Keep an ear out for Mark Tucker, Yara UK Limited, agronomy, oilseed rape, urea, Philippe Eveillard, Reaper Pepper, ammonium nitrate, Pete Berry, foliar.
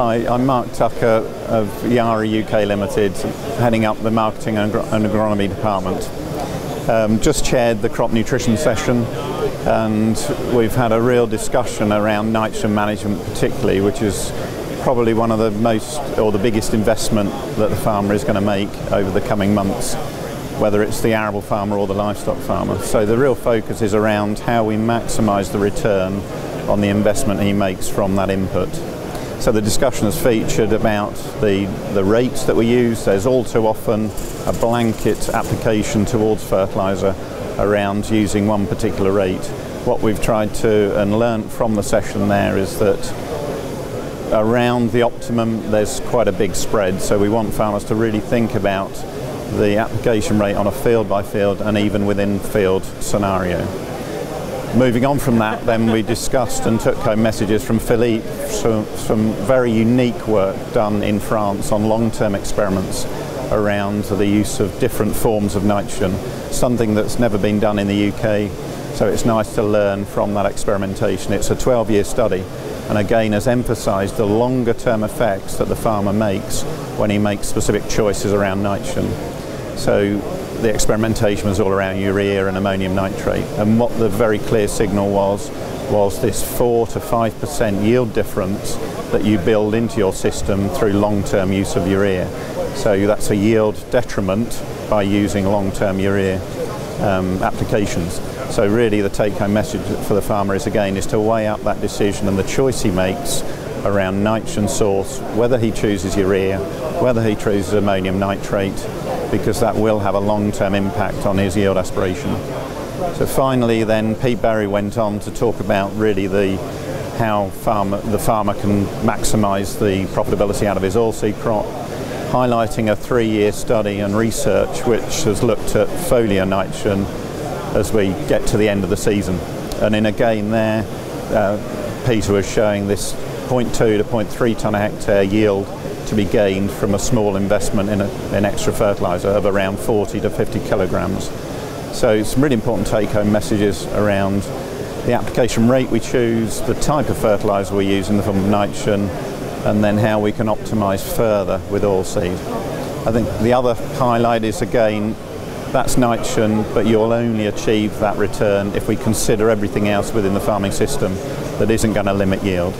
Hi, I'm Mark Tucker of Yara UK Limited, heading up the Marketing and Agronomy Department. Just chaired the crop nutrition session, and we've had a real discussion around nitrogen management particularly, which is probably one of the biggest investment that the farmer is going to make over the coming months, whether it's the arable farmer or the livestock farmer. So the real focus is around how we maximise the return on the investment he makes from that input. So the discussion has featured about the rates that we use. There's all too often a blanket application towards fertiliser around using one particular rate. What we've tried to and learnt from the session there is that around the optimum there's quite a big spread, so we want farmers to really think about the application rate on a field by field and even within field scenario. Moving on from that, then we discussed and took home messages from Philippe, some very unique work done in France on long-term experiments around the use of different forms of nitrogen, something that's never been done in the UK, so it's nice to learn from that experimentation. It's a 12-year study, and again has emphasised the longer-term effects that the farmer makes when he makes specific choices around nitrogen. So the experimentation was all around urea and ammonium nitrate, and what the very clear signal was this 4 to 5% yield difference that you build into your system through long-term use of urea. So that's a yield detriment by using long-term urea applications. So really the take-home message for the farmer is again is to weigh up that decision and the choice he makes around nitrogen source, whether he chooses urea, whether he chooses ammonium nitrate, because that will have a long-term impact on his yield aspiration. So finally then Pete Berry went on to talk about really how the farmer can maximise the profitability out of his oilseed crop, highlighting a 3-year study and research which has looked at foliar nitrogen as we get to the end of the season. And in a game there, Peter was showing this 0.2 to 0.3 tonne a hectare yield to be gained from a small investment in extra fertiliser of around 40 to 50 kilograms. So some really important take-home messages around the application rate we choose, the type of fertiliser we use in the form of nitrogen, and then how we can optimise further with oilseed. I think the other highlight is again, that's nitrogen, but you'll only achieve that return if we consider everything else within the farming system that isn't going to limit yield.